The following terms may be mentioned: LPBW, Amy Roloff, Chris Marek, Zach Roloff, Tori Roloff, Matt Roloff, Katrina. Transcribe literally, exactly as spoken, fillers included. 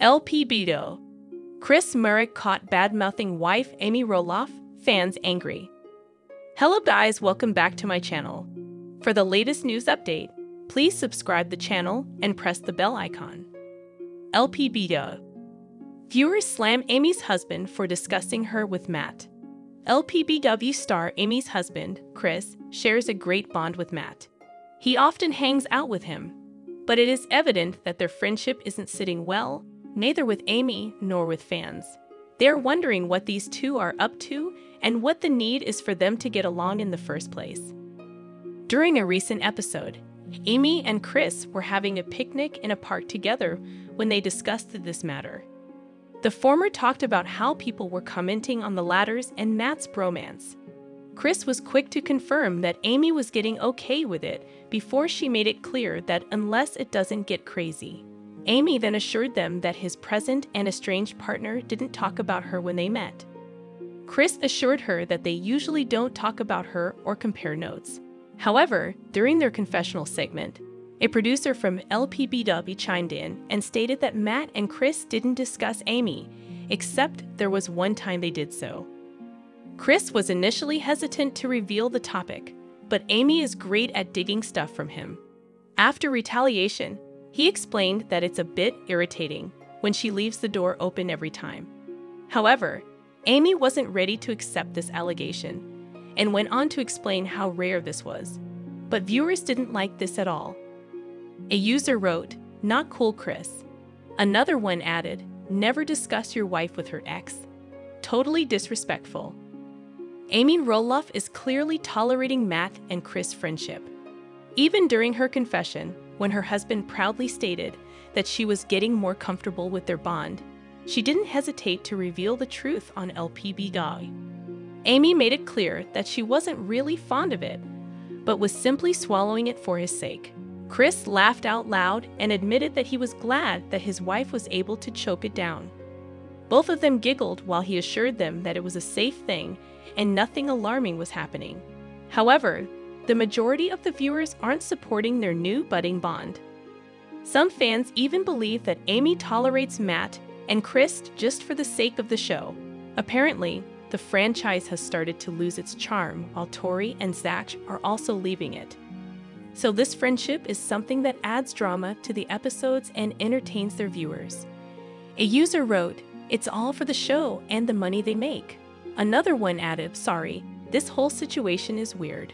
L P B W. Chris Marek caught bad-mouthing wife Amy Roloff, fans angry. Hello guys, welcome back to my channel. For the latest news update, please subscribe the channel and press the bell icon. L P B W. Viewers slam Amy's husband for discussing her with Matt. L P B W star Amy's husband, Chris, shares a great bond with Matt. He often hangs out with him, but it is evident that their friendship isn't sitting well, neither with Amy nor with fans. They're wondering what these two are up to and what the need is for them to get along in the first place. During a recent episode, Amy and Chris were having a picnic in a park together when they discussed this matter. The former talked about how people were commenting on the latter's and Matt's bromance. Chris was quick to confirm that Amy was getting okay with it before she made it clear that unless it doesn't get crazy. Amy then assured them that his present and estranged partner didn't talk about her when they met. Chris assured her that they usually don't talk about her or compare notes. However, during their confessional segment, a producer from L P B W chimed in and stated that Matt and Chris didn't discuss Amy, except there was one time they did so. Chris was initially hesitant to reveal the topic, but Amy is great at digging stuff from him. After retaliation, he explained that it's a bit irritating when she leaves the door open every time. However, Amy wasn't ready to accept this allegation and went on to explain how rare this was, but viewers didn't like this at all. A user wrote, "Not cool, Chris." Another one added, "Never discuss your wife with her ex. Totally disrespectful." Amy Roloff is clearly tolerating Matt and Chris' friendship. Even during her confession, when her husband proudly stated that she was getting more comfortable with their bond, she didn't hesitate to reveal the truth on L P B W. Amy made it clear that she wasn't really fond of it, but was simply swallowing it for his sake. Chris laughed out loud and admitted that he was glad that his wife was able to choke it down. Both of them giggled while he assured them that it was a safe thing and nothing alarming was happening. However, the majority of the viewers aren't supporting their new budding bond. Some fans even believe that Amy tolerates Matt and Chris just for the sake of the show. Apparently, the franchise has started to lose its charm while Tori and Zach are also leaving it. So this friendship is something that adds drama to the episodes and entertains their viewers. A user wrote, "It's all for the show and the money they make." Another one added, "Sorry, this whole situation is weird."